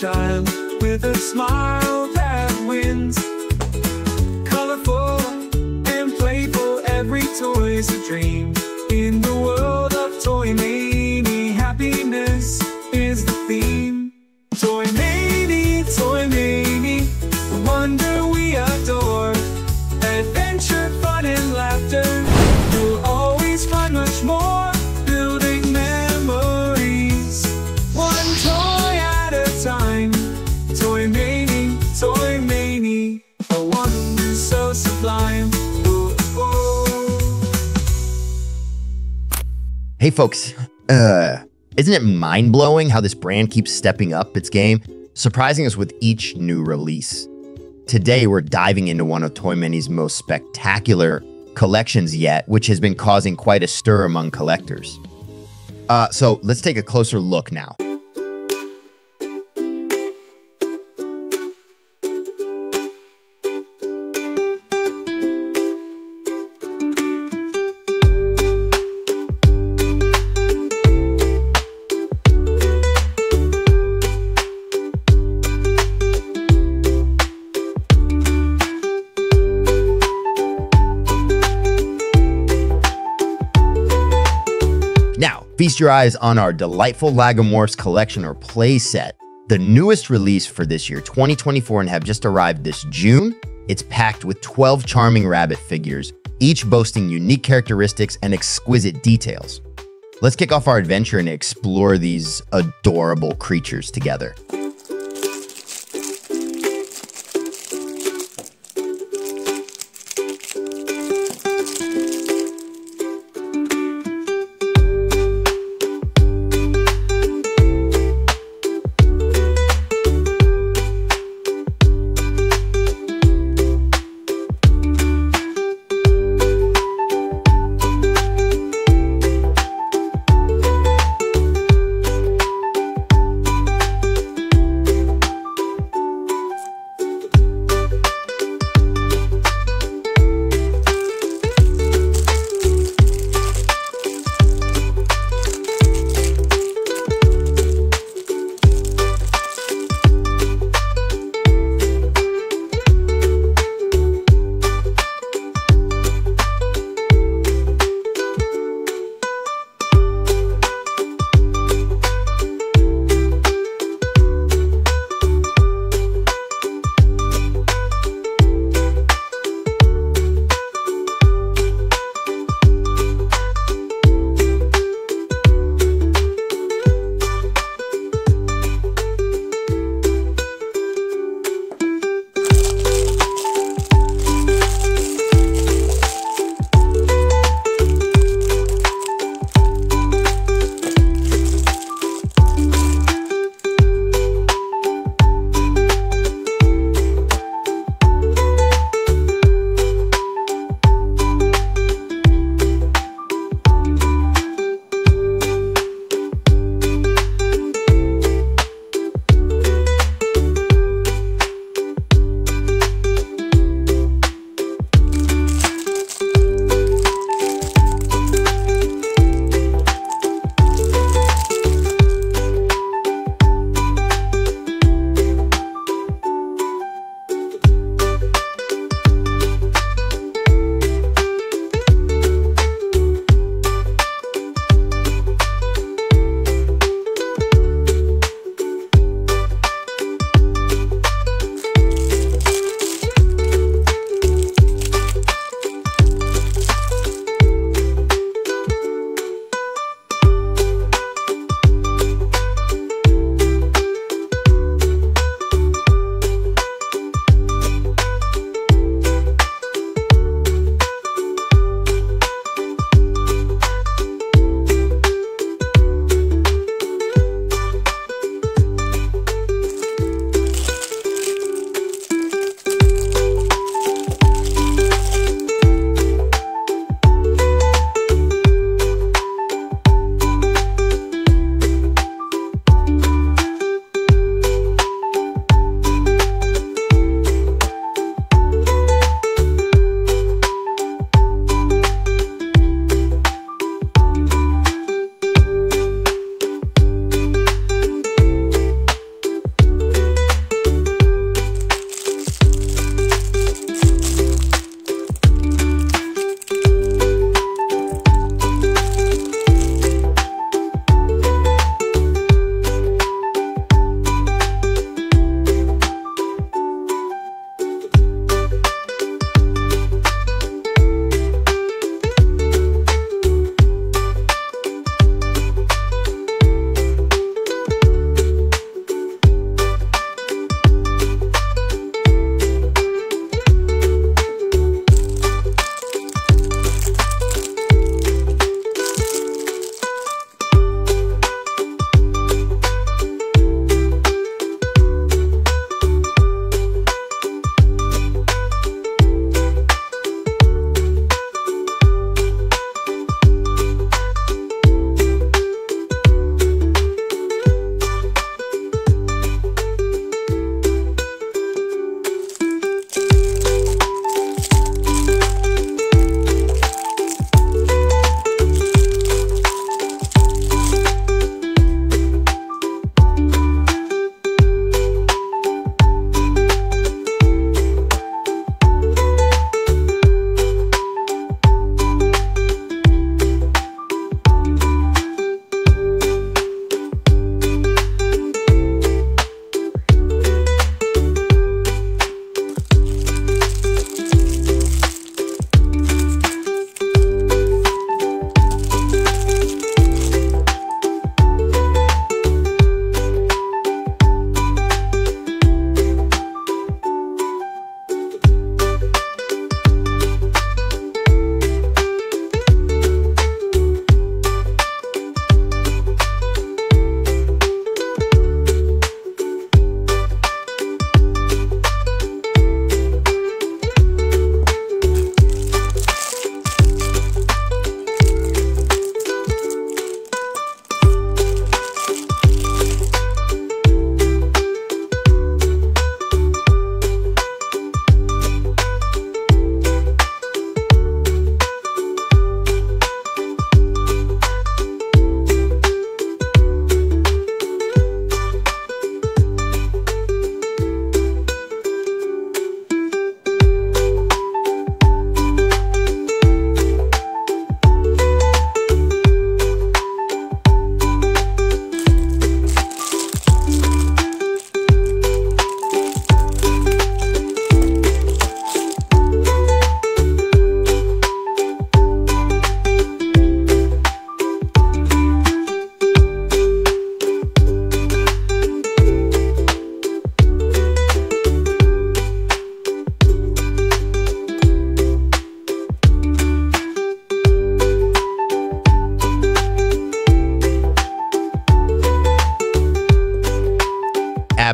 sunshine with a smile that wins. Colorful and playful, every toy's a dream. In the world of Toymany, happiness is the theme. Toymany, Toymany, the wonder we adore. Adventure, fun and laughter, you'll always find much more. Toymany, Toymany, a wonder so sublime. Ooh, ooh. Hey folks, isn't it mind-blowing how this brand keeps stepping up its game, surprising us with each new release? Today we're diving into one of Toymany's most spectacular collections yet, which has been causing quite a stir among collectors. So let's take a closer look now. Feast your eyes on our delightful Lagomorphs collection or playset, the newest release for this year, 2024, and have just arrived this June. It's packed with 12 charming rabbit figures, each boasting unique characteristics and exquisite details. Let's kick off our adventure and explore these adorable creatures together.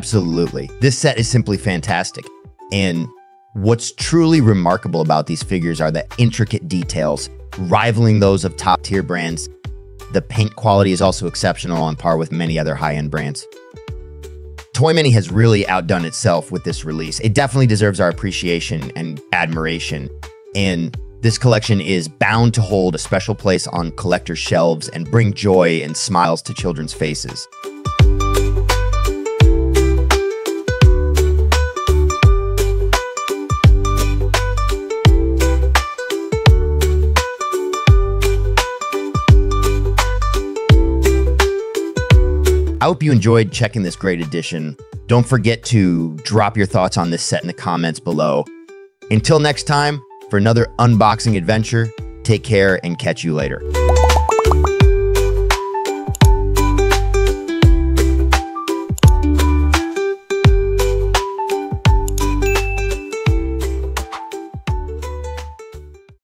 Absolutely. This set is simply fantastic. And what's truly remarkable about these figures are the intricate details, rivaling those of top-tier brands. The paint quality is also exceptional, on par with many other high-end brands. Toymany has really outdone itself with this release. It definitely deserves our appreciation and admiration. And this collection is bound to hold a special place on collector's shelves and bring joy and smiles to children's faces. I hope you enjoyed checking this great edition. Don't forget to drop your thoughts on this set in the comments below. Until next time, for another unboxing adventure, take care and catch you later.